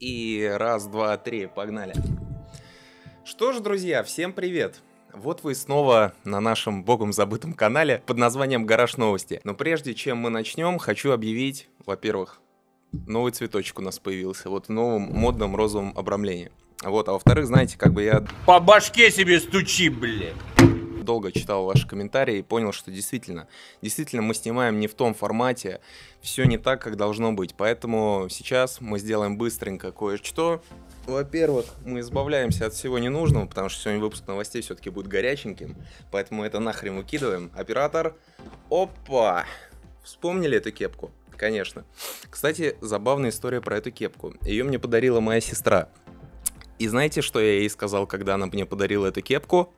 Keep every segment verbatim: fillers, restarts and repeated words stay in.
И раз, два, три, погнали. Что ж, друзья, всем привет. Вот вы снова на нашем богом забытом канале под названием Гараж Новости. Но прежде чем мы начнем, хочу объявить, во-первых, новый цветочек у нас появился. Вот в новом модном розовом обрамлении. Вот, а во-вторых, знаете, как бы я... По башке себе стучи, блядь! Долго читал ваши комментарии и понял, что действительно, действительно мы снимаем не в том формате, все не так, как должно быть. Поэтому сейчас мы сделаем быстренько кое-что. Во-первых, мы избавляемся от всего ненужного, потому что сегодня выпуск новостей все-таки будет горяченьким, поэтому это нахрен выкидываем. Оператор, опа, вспомнили эту кепку? Конечно. Кстати, забавная история про эту кепку. Ее мне подарила моя сестра. И знаете, что я ей сказал, когда она мне подарила эту кепку?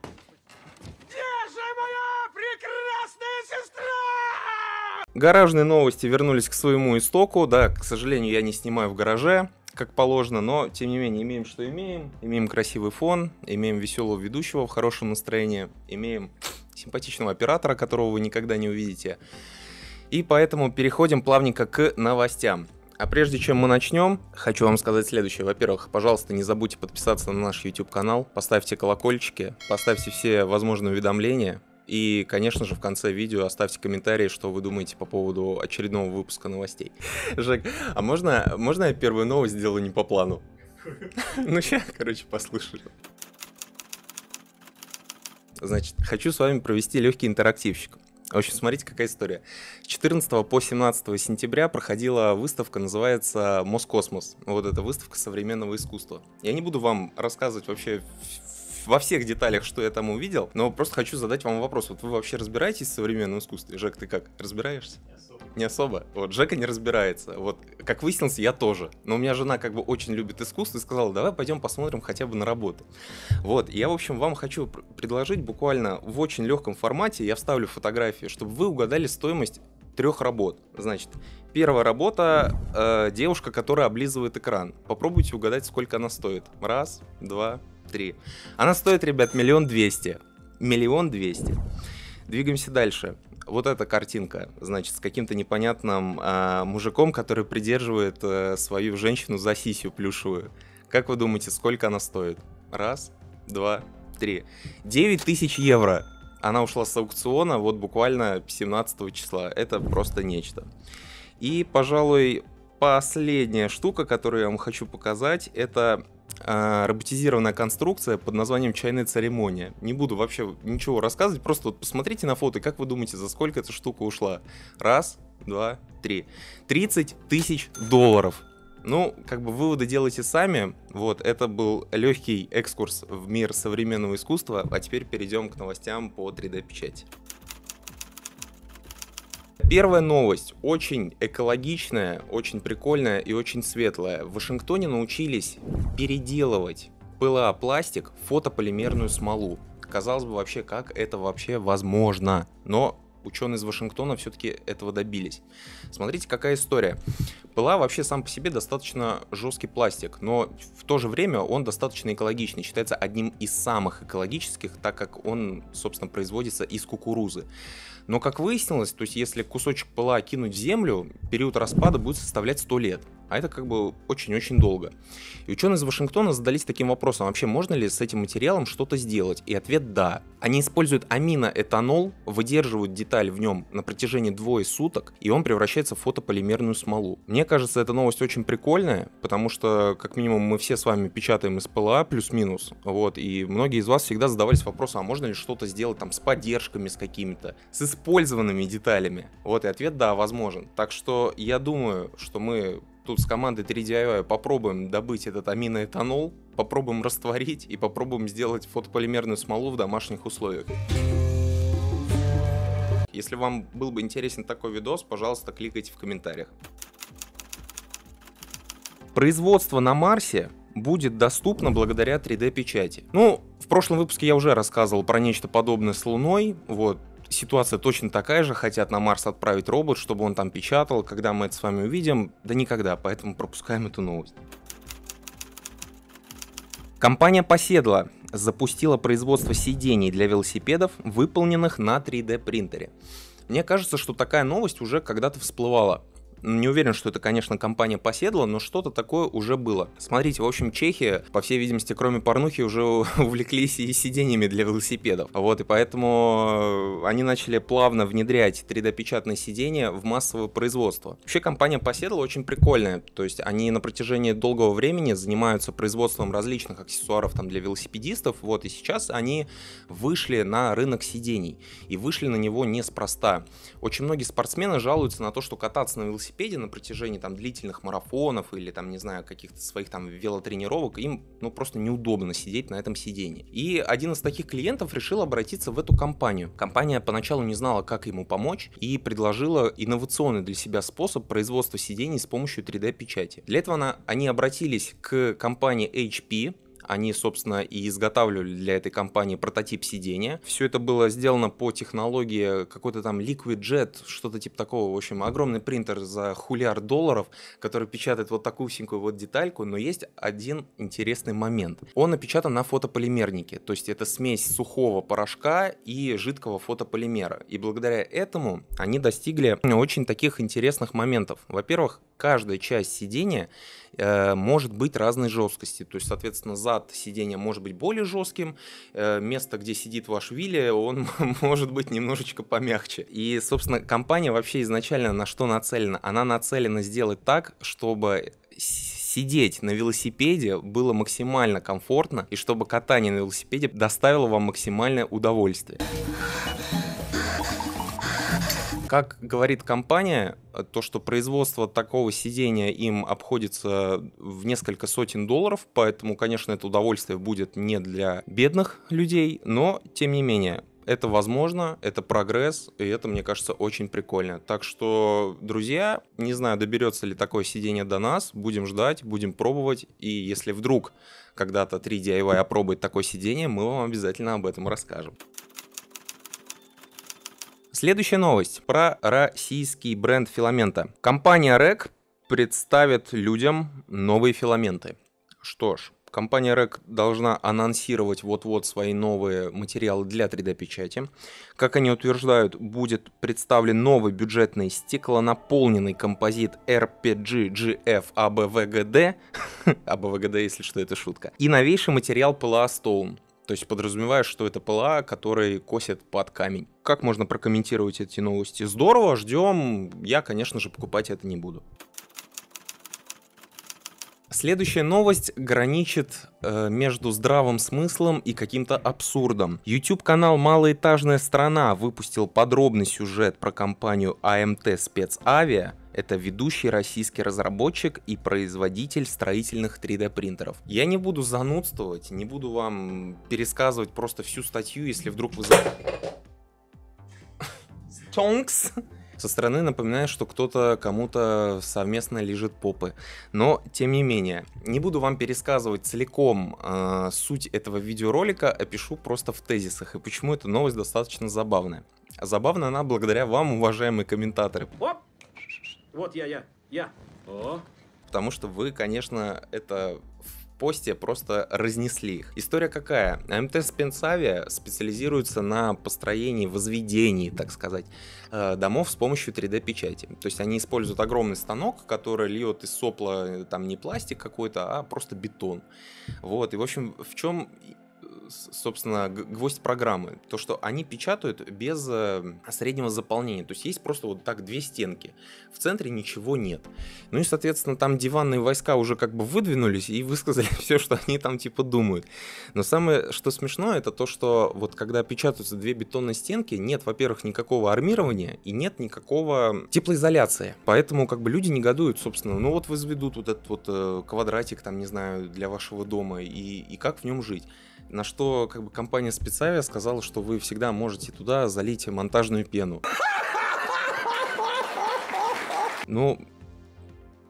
Гаражные новости вернулись к своему истоку, да, к сожалению, я не снимаю в гараже, как положено, но, тем не менее, имеем, что имеем, имеем красивый фон, имеем веселого ведущего в хорошем настроении, имеем симпатичного оператора, которого вы никогда не увидите, и поэтому переходим плавненько к новостям. А прежде чем мы начнем, хочу вам сказать следующее. Во-первых, пожалуйста, не забудьте подписаться на наш YouTube-канал, поставьте колокольчики, поставьте все возможные уведомления. И, конечно же, в конце видео оставьте комментарии, что вы думаете по поводу очередного выпуска новостей. Жек, а можно, можно я первую новость сделаю не по плану? Ну, сейчас, короче, послушаю. Значит, хочу с вами провести легкий интерактивчик. В общем, смотрите, какая история. С четырнадцатого по семнадцатое сентября проходила выставка, называется «Москосмос». Вот эта выставка современного искусства. Я не буду вам рассказывать вообще... во всех деталях, что я там увидел, но просто хочу задать вам вопрос. Вот вы вообще разбираетесь в современном искусстве? Жек, ты как? Разбираешься? Не особо. Не особо? Вот, Жека не разбирается. Вот, как выяснилось, я тоже. Но у меня жена как бы очень любит искусство и сказала, давай пойдем посмотрим хотя бы на работу. Вот, я, в общем, вам хочу предложить буквально в очень легком формате, я вставлю фотографии, чтобы вы угадали стоимость трех работ. Значит, первая работа э, девушка, которая облизывает экран. Попробуйте угадать, сколько она стоит. Раз, два, три. Она стоит, ребят, миллион двести. Миллион двести. Двигаемся дальше. Вот эта картинка, значит, с каким-то непонятным э, мужиком, который придерживает э, свою женщину за сисью плюшевую. Как вы думаете, сколько она стоит? Раз, два, три. девять тысяч евро. Она ушла с аукциона вот буквально семнадцатого числа. Это просто нечто. И, пожалуй, последняя штука, которую я вам хочу показать, это... роботизированная конструкция под названием «Чайная церемония». Не буду вообще ничего рассказывать, просто вот посмотрите на фото, как вы думаете, за сколько эта штука ушла? Раз, два, три. тридцать тысяч долларов. Ну, как бы выводы делайте сами. Вот, это был легкий экскурс в мир современного искусства. А теперь перейдем к новостям по три дэ печати. Первая новость очень экологичная, очень прикольная и очень светлая. В Вашингтоне научились переделывать пэ эл а пластик в фотополимерную смолу. Казалось бы, вообще, как это вообще возможно? Но ученые из Вашингтона все-таки этого добились. Смотрите, какая история. пэ эл а вообще сам по себе достаточно жесткий пластик, но в то же время он достаточно экологичный, считается одним из самых экологических, так как он, собственно, производится из кукурузы. Но, как выяснилось, то есть если кусочек пэ эл а кинуть в землю, период распада будет составлять сто лет. А это как бы очень-очень долго. И ученые из Вашингтона задались таким вопросом, вообще можно ли с этим материалом что-то сделать? И ответ да. Они используют аминоэтанол, выдерживают деталь в нем на протяжении двое суток, и он превращается в фотополимерную смолу. Мне кажется, эта новость очень прикольная, потому что, как минимум, мы все с вами печатаем из пэ эл а плюс-минус. Вот, и многие из вас всегда задавались вопросом, а можно ли что-то сделать там с поддержками, с какими-то, с использованными деталями? Вот, и ответ да, возможен. Так что я думаю, что мы... тут с командой три ди ай уай попробуем добыть этот аминоэтанол, попробуем растворить и попробуем сделать фотополимерную смолу в домашних условиях. Если вам был бы интересен такой видос, пожалуйста, кликайте в комментариях. Производство на Марсе будет доступно благодаря три дэ печати. Ну, в прошлом выпуске я уже рассказывал про нечто подобное с Луной, вот. Ситуация точно такая же, хотят на Марс отправить робот, чтобы он там печатал. Когда мы это с вами увидим? Да никогда, поэтому пропускаем эту новость. Компания POSEDLA запустила производство сидений для велосипедов, выполненных на три дэ принтере. Мне кажется, что такая новость уже когда-то всплывала. Не уверен, что это, конечно, компания POSEDLA, но что-то такое уже было. Смотрите, в общем, чехи, по всей видимости, кроме порнухи, уже увлеклись и сиденьями для велосипедов. Вот, и поэтому они начали плавно внедрять три дэ-печатные сиденья в массовое производство. Вообще, компания POSEDLA очень прикольная. То есть они на протяжении долгого времени занимаются производством различных аксессуаров там для велосипедистов. Вот, и сейчас они вышли на рынок сидений. И вышли на него неспроста. Очень многие спортсмены жалуются на то, что кататься на велосипеде на протяжении там длительных марафонов или там, не знаю, каких-то своих там велотренировок, им ну просто неудобно сидеть на этом сидении. И один из таких клиентов решил обратиться в эту компанию. Компания поначалу не знала, как ему помочь, и предложила инновационный для себя способ производства сидений с помощью три дэ-печати. Для этого она, они обратились к компании эйч пи. Они, собственно, и изготавливали для этой компании прототип сидения. Все это было сделано по технологии какой-то там Liquid Jet, что-то типа такого. В общем, огромный принтер за хулиард долларов, который печатает вот такую синькую вот детальку. Но есть один интересный момент. Он напечатан на фотополимернике. То есть это смесь сухого порошка и жидкого фотополимера. И благодаря этому они достигли очень таких интересных моментов. Во-первых, каждая часть сидения э, может быть разной жесткости. То есть, соответственно, зад сиденье может быть более жестким, место, где сидит ваш Вилли, он может быть немножечко помягче. И, собственно, компания вообще изначально на что нацелена? Она нацелена сделать так, чтобы сидеть на велосипеде было максимально комфортно и чтобы катание на велосипеде доставило вам максимальное удовольствие. Как говорит компания, то, что производство такого сидения им обходится в несколько сотен долларов, поэтому, конечно, это удовольствие будет не для бедных людей, но, тем не менее, это возможно, это прогресс, и это, мне кажется, очень прикольно. Так что, друзья, не знаю, доберется ли такое сидение до нас, будем ждать, будем пробовать, и если вдруг когда-то три ди ай вай опробует такое сидение, мы вам обязательно об этом расскажем. Следующая новость про российский бренд филамента. Компания рек представит людям новые филаменты. Что ж, компания рек должна анонсировать вот-вот свои новые материалы для три дэ-печати. Как они утверждают, будет представлен новый бюджетный стеклонаполненный композит эр пи джи джи эф а бэ вэ гэ дэ. а бэ вэ гэ дэ, если что, это шутка. И новейший материал PLASTOON. То есть подразумевая, что это ПЛА, который косит под камень. Как можно прокомментировать эти новости? Здорово, ждем. Я, конечно же, покупать это не буду. Следующая новость граничит э, между здравым смыслом и каким-то абсурдом. YouTube-канал «Малоэтажная страна» выпустил подробный сюжет про компанию а эм тэ-СпецАвиа. Это ведущий российский разработчик и производитель строительных три дэ-принтеров. Я не буду занудствовать, не буду вам пересказывать просто всю статью, если вдруг вы... Тонкс! Со стороны напоминаю, что кто-то кому-то совместно лижет попы. Но, тем не менее, не буду вам пересказывать целиком э, суть этого видеоролика, опишу просто в тезисах. И почему эта новость достаточно забавная. Забавна она благодаря вам, уважаемые комментаторы. Вот я, я, я. О. Потому что вы, конечно, это в посте просто разнесли их. История какая? а эм тэ-СпецАвиа специализируется на построении, возведении, так сказать, домов с помощью три дэ-печати. То есть они используют огромный станок, который льет из сопла там не пластик какой-то, а просто бетон. Вот, и в общем, в чем... собственно, гвоздь программы. То, что они печатают без среднего заполнения. То есть есть просто вот так две стенки. В центре ничего нет. Ну и, соответственно, там диванные войска уже как бы выдвинулись и высказали все, что они там типа думают. Но самое, что смешно, это то, что вот когда печатаются две бетонные стенки, нет, во-первых, никакого армирования и нет никакого теплоизоляции. Поэтому как бы люди негодуют, собственно. Ну вот возведут вот этот вот квадратик, там, не знаю, для вашего дома и, и как в нем жить. На что как бы компания «СпецАвиа» сказала, что вы всегда можете туда залить монтажную пену. Ну,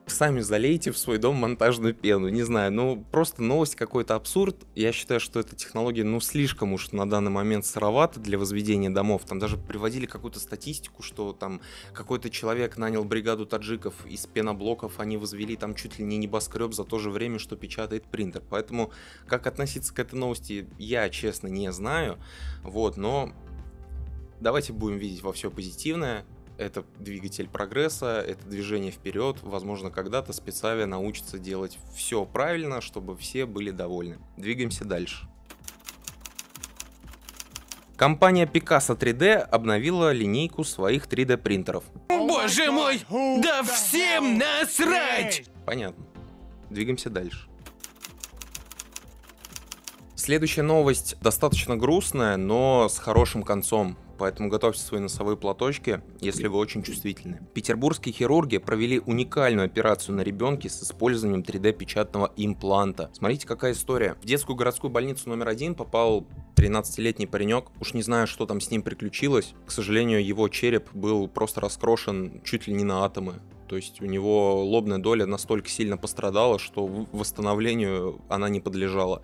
сами залейте в свой дом монтажную пену, не знаю, ну просто новость какой-то абсурд. Я считаю, что эта технология, ну, слишком уж на данный момент сыровата для возведения домов. Там даже приводили какую-то статистику, что там какой-то человек нанял бригаду таджиков из пеноблоков, они возвели там чуть ли не небоскреб за то же время, что печатает принтер. Поэтому как относиться к этой новости, я, честно, не знаю. Вот, но давайте будем видеть во все позитивное. это двигатель прогресса, это движение вперед. Возможно, когда-то спецавиа научится делать все правильно, чтобы все были довольны. Двигаемся дальше. Компания PICASO три дэ обновила линейку своих три дэ принтеров. Боже мой, да всем насрать! Понятно. Двигаемся дальше. Следующая новость достаточно грустная, но с хорошим концом. Поэтому готовьте свои носовые платочки, если вы очень чувствительны. Петербургские хирурги провели уникальную операцию на ребенке с использованием три дэ-печатного импланта. Смотрите, какая история. В детскую городскую больницу номер один попал тринадцатилетний паренек. Уж не знаю, что там с ним приключилось. К сожалению, его череп был просто раскрошен чуть ли не на атомы. То есть у него лобная доля настолько сильно пострадала, что восстановлению она не подлежала.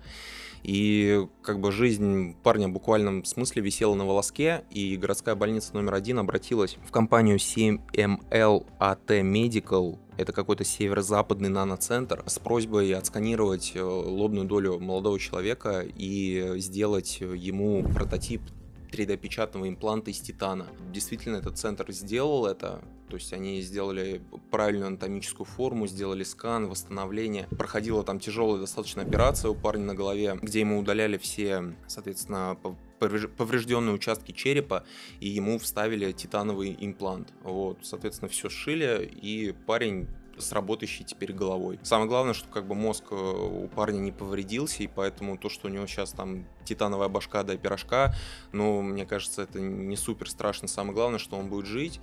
И как бы жизнь парня в буквальном смысле висела на волоске, и городская больница номер один обратилась в компанию семь эм эл эй ти Medical, это какой-то северо-западный наноцентр, с просьбой отсканировать лобную долю молодого человека и сделать ему прототип три дэ-печатного импланта из титана. Действительно, этот центр сделал это, то есть они сделали правильную анатомическую форму, сделали скан, восстановление. Проходила там тяжелая достаточно операция у парня на голове, где ему удаляли все, соответственно, поврежденные участки черепа, и ему вставили титановый имплант. Вот, соответственно, все сшили, и парень с работающей теперь головой. Самое главное, что как бы мозг у парня не повредился, и поэтому то, что у него сейчас там титановая башка да пирожка, ну, мне кажется, это не супер страшно. Самое главное, что он будет жить,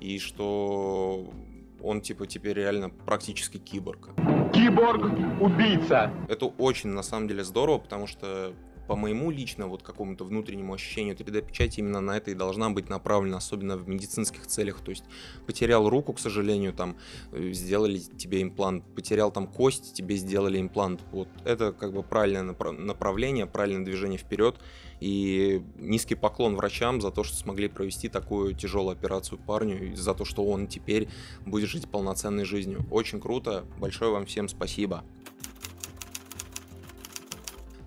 и что он типа теперь реально практически киборг. Киборг-убийца! Это очень, на самом деле, здорово, потому что по моему лично вот какому-то внутреннему ощущению три дэ-печать именно на это и должна быть направлена, особенно в медицинских целях. То есть потерял руку, к сожалению, там сделали тебе имплант, потерял там кость, тебе сделали имплант. Вот это как бы правильное направ... направление, правильное движение вперед. И низкий поклон врачам за то, что смогли провести такую тяжелую операцию парню, и за то, что он теперь будет жить полноценной жизнью. Очень круто, большое вам всем спасибо.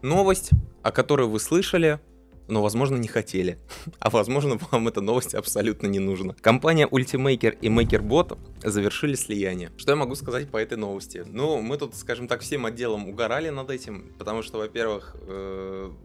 Новость, о которой вы слышали, но, возможно, не хотели. А, возможно, вам эта новость абсолютно не нужна. Компания Ultimaker и MakerBot завершили слияние. Что я могу сказать по этой новости? Ну, мы тут, скажем так, всем отделом угорали над этим, потому что, во-первых,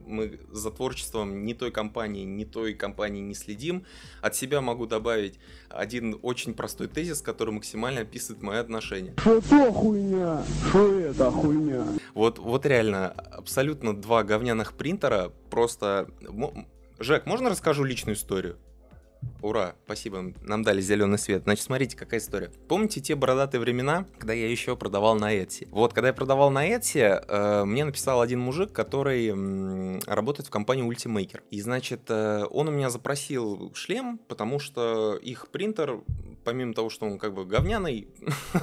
мы за творчеством ни той компании, ни той компании не следим. От себя могу добавить один очень простой тезис, который максимально описывает мои отношения. Что это хуйня? Что это хуйня? Вот, вот реально, абсолютно два говняных принтера просто... Жек, можно расскажу личную историю? Ура, спасибо, нам дали зеленый свет. Значит, смотрите, какая история. Помните те бородатые времена, когда я еще продавал на Etsy? Вот, когда я продавал на Etsy, э, мне написал один мужик, который м, работает в компании Ultimaker. И, значит, э, он у меня запросил шлем, потому что их принтер, помимо того, что он как бы говняный,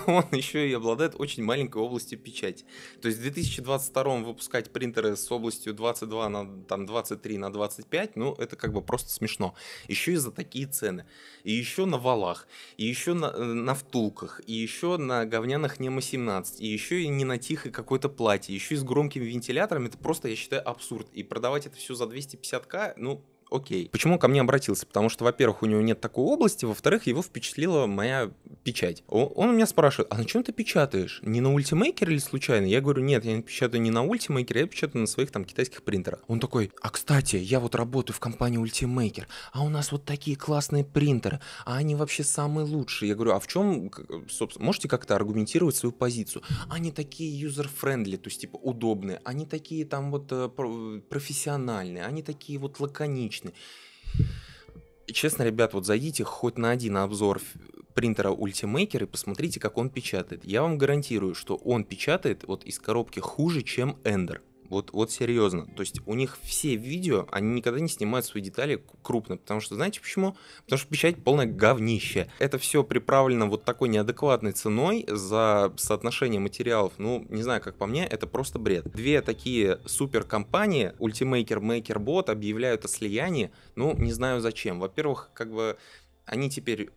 он еще и обладает очень маленькой областью печати. То есть в две тысячи двадцать втором выпускать принтеры с областью двадцать два на там, двадцать три на двадцать пять, ну, это как бы просто смешно. Еще и за такие цены. И еще на валах, и еще на, на втулках, и еще на говняных Нема семнадцать, и еще и не на тихой какой-то плате, еще и с громким вентилятором. Это просто, я считаю, абсурд. И продавать это все за двести пятьдесят тысяч, ну... Окей. Почему он ко мне обратился? Потому что, во-первых, у него нет такой области, во-вторых, его впечатлила моя печать. Он у меня спрашивает, а на чем ты печатаешь? Не на Ultimaker или случайно? Я говорю, нет, я не печатаю не на Ultimaker, я печатаю на своих там китайских принтерах. Он такой, а кстати, я вот работаю в компании Ultimaker, а у нас вот такие классные принтеры, а они вообще самые лучшие. Я говорю, а в чем, собственно, можете как-то аргументировать свою позицию? Они такие юзер-френдли, то есть типа удобные, они такие там вот профессиональные, они такие вот лаконичные. Честно, ребят, вот зайдите хоть на один обзор принтера Ultimaker и посмотрите, как он печатает. Я вам гарантирую, что он печатает вот из коробки хуже, чем Ender. Вот, вот серьезно. То есть у них все видео, они никогда не снимают свои детали крупно. Потому что, знаете почему? Потому что печать полное говнище. Это все приправлено вот такой неадекватной ценой за соотношение материалов. Ну, не знаю, как по мне, это просто бред. Две такие суперкомпании, Ultimaker, MakerBot, объявляют о слиянии. Ну, не знаю зачем. Во-первых, как бы они теперь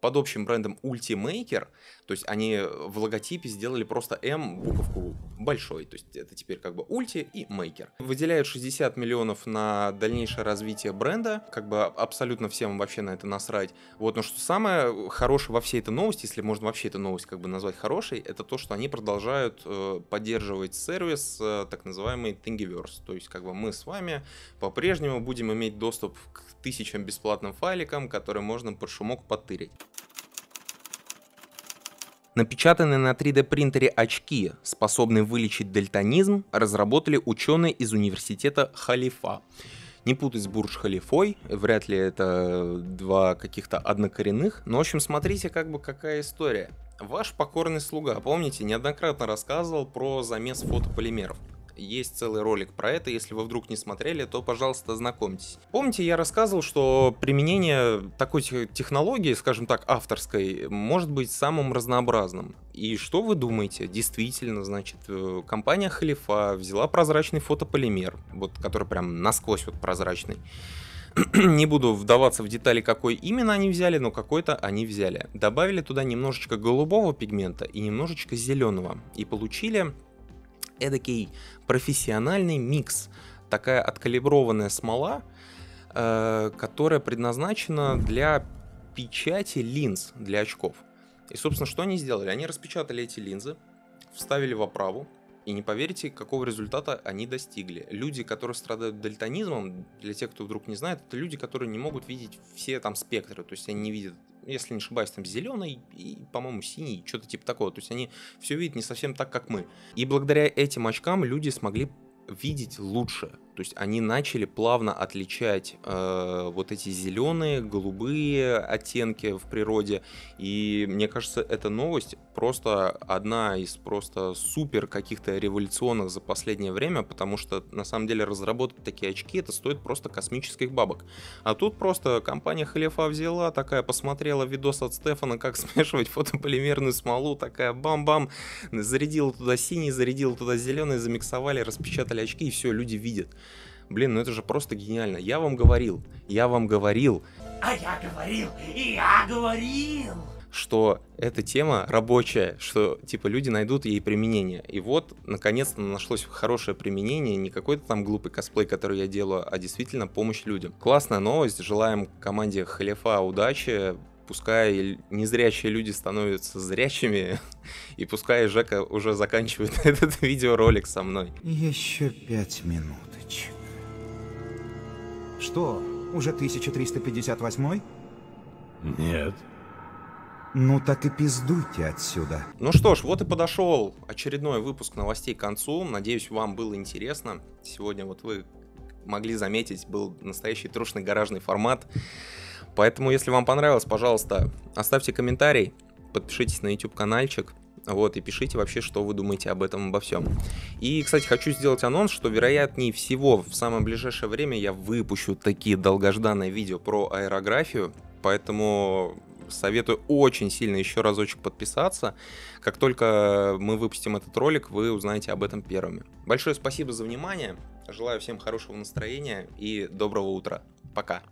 под общим брендом Ultimaker, то есть они в логотипе сделали просто М, буковку большой, то есть это теперь как бы Ulti и Maker. Выделяют шестьдесят миллионов на дальнейшее развитие бренда, как бы абсолютно всем вообще на это насрать. Вот, но что самое хорошее во всей этой новости, если можно вообще эту новость как бы назвать хорошей, это то, что они продолжают э, поддерживать сервис э, так называемый Thingiverse, то есть как бы мы с вами по-прежнему будем иметь доступ к тысячам бесплатным файликам, которые можно под шумок потырить. Напечатанные на три дэ принтере очки, способные вылечить дальтонизм, разработали ученые из университета Халифа. Не путай с Бурдж-Халифой, вряд ли это два каких-то однокоренных, но в общем смотрите как бы какая история. Ваш покорный слуга, помните, неоднократно рассказывал про замес фотополимеров. Есть целый ролик про это, если вы вдруг не смотрели, то, пожалуйста, ознакомьтесь. Помните, я рассказывал, что применение такой технологии, скажем так, авторской, может быть самым разнообразным. И что вы думаете? Действительно, значит, компания Халифа взяла прозрачный фотополимер, вот, который прям насквозь вот прозрачный. Не буду вдаваться в детали, какой именно они взяли, но какой-то они взяли. Добавили туда немножечко голубого пигмента и немножечко зеленого. И получили эдакий профессиональный микс, такая откалиброванная смола, э, которая предназначена для печати линз для очков. И, собственно, что они сделали? Они распечатали эти линзы, вставили в оправу, и не поверите, какого результата они достигли. Люди, которые страдают дальтонизмом, для тех, кто вдруг не знает, это люди, которые не могут видеть все там спектры, то есть они не видят, если не ошибаюсь, там зеленый и, по-моему, синий, что-то типа такого. То есть они все видят не совсем так, как мы. И благодаря этим очкам люди смогли видеть лучше. То есть они начали плавно отличать э, вот эти зеленые, голубые оттенки в природе. И мне кажется, эта новость просто одна из просто супер каких-то революционных за последнее время, потому что на самом деле разработать такие очки, это стоит просто космических бабок. А тут просто компания Халифа взяла, такая посмотрела видос от Стефана, как смешивать фотополимерную смолу, такая бам-бам, зарядила туда синий, зарядила туда зеленый, замиксовали, распечатали очки и все, люди видят. Блин, ну это же просто гениально. Я вам говорил, я вам говорил, а я говорил, и я говорил, что эта тема рабочая, что типа люди найдут ей применение. И вот, наконец-то нашлось хорошее применение, не какой-то там глупый косплей, который я делаю, а действительно помощь людям. Классная новость, желаем команде Халифа удачи. Пускай незрячие люди становятся зрячими, и пускай Жека уже заканчивает этот видеоролик со мной. Еще пять минуточек. Что, уже тысяча триста пятьдесят восьмой? Нет. Ну так и пиздуйте отсюда. Ну что ж, вот и подошел очередной выпуск новостей к концу. Надеюсь, вам было интересно. Сегодня вот вы могли заметить, был настоящий трушный гаражный формат. Поэтому, если вам понравилось, пожалуйста, оставьте комментарий, подпишитесь на YouTube-канальчик, вот, и пишите вообще, что вы думаете об этом, обо всем. И, кстати, хочу сделать анонс, что, вероятнее всего, в самое ближайшее время я выпущу такие долгожданные видео про аэрографию, поэтому советую очень сильно еще разочек подписаться. Как только мы выпустим этот ролик, вы узнаете об этом первыми. Большое спасибо за внимание, желаю всем хорошего настроения и доброго утра. Пока!